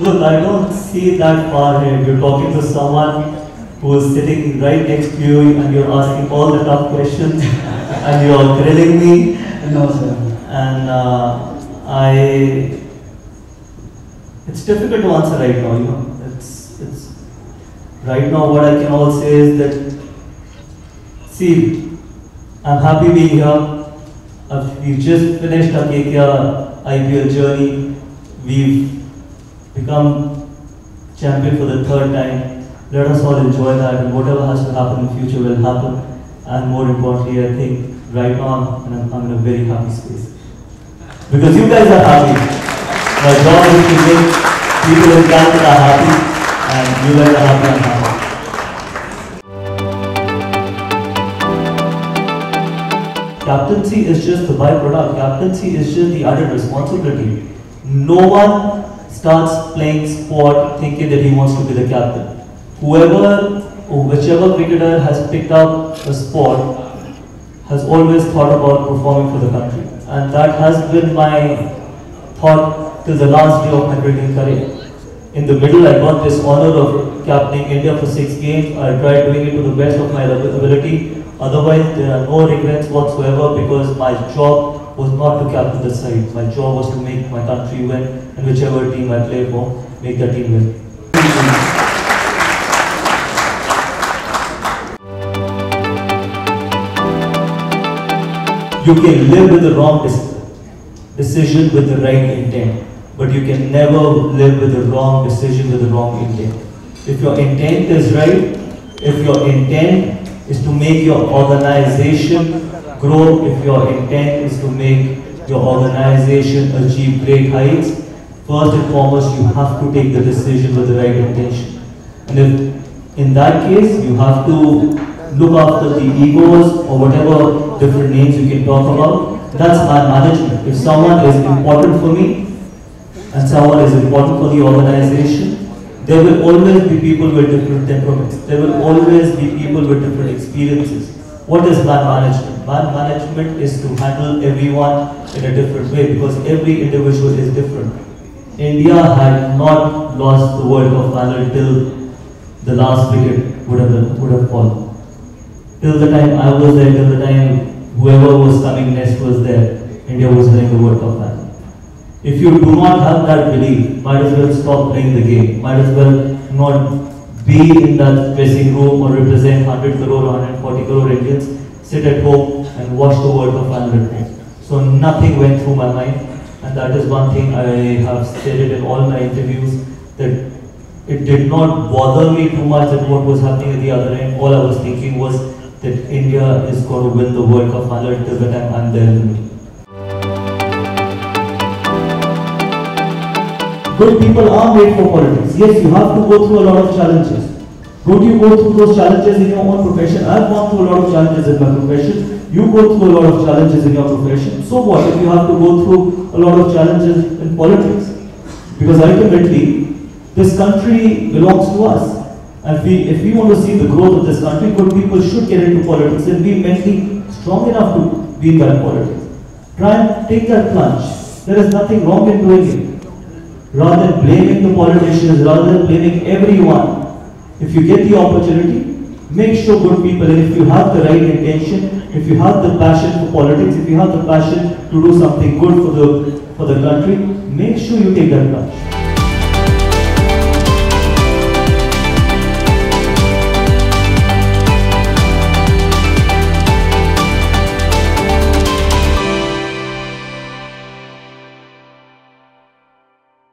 Look, I don't see that far ahead. You're talking to someone who is sitting right next to you and you're asking all the tough questions and you're grilling me. No, sir. And it's difficult to answer right now, you know. It's right now what I can all say is that, see, I'm happy being here. We've just finished our KKR IPL journey. We've become champion for the third time. Let us all enjoy that, and whatever has to happen in the future will happen. And more importantly, I think right now I'm in a very happy space. Because you guys are happy. My job is to make people in Canada happy, and you guys are happy and happy. Captaincy is just the byproduct. Captaincy is just the added responsibility. No one starts playing sport thinking that he wants to be the captain. Whichever cricketer has picked up a sport has always thought about performing for the country. And that has been my thought till the last day of my cricketing career. In the middle, I got this honor of captaining India for 6 games. I tried doing it to the best of my ability. Otherwise, there are no regrets whatsoever because my job was not to captain the side. My job was to make my country win, and whichever team I play for, make that team win. You can live with the wrong decision with the right intent, but you can never live with the wrong decision with the wrong intent. If your intent is right, if your intent is to make your organization grow, if your intent is to make your organization achieve great heights, first and foremost, you have to take the decision with the right intention. And if in that case, you have to look after the egos or whatever different names you can talk about. That's my management. If someone is important for me and someone is important for the organization, there will always be people with different temperaments. There will always be people with different experiences. What is man management? Man management is to handle everyone in a different way because every individual is different. India had not lost the World Cup final till the last wicket would have fallen. Till the time I was there, till the time whoever was coming next was there, India was winning the World Cup final. If you do not have that belief, might as well stop playing the game. Might as well not be in that dressing room or represent 100 crore or 140 crore Indians. Sit at home and watch the World Cup final at home. So nothing went through my mind, and that is one thing I have stated in all my interviews, that it did not bother me too much that what was happening at the other end. All I was thinking was that India is going to win the World Cup final till the time I'm there in the middle. Good people are made for politics. Yes, you have to go through a lot of challenges. Don't you go through those challenges in your own profession? I've gone through a lot of challenges in my profession. You go through a lot of challenges in your profession. So what if you have to go through a lot of challenges in politics? Because ultimately, this country belongs to us. And if we want to see the growth of this country, good people should get into politics and be mentally strong enough to be in that politics. Try and take that plunge. There is nothing wrong in doing it. Rather than blaming the politicians, rather than blaming everyone, if you get the opportunity, make sure good people, and if you have the right intention, if you have the passion for politics, if you have the passion to do something good for the country, make sure you take that plunge.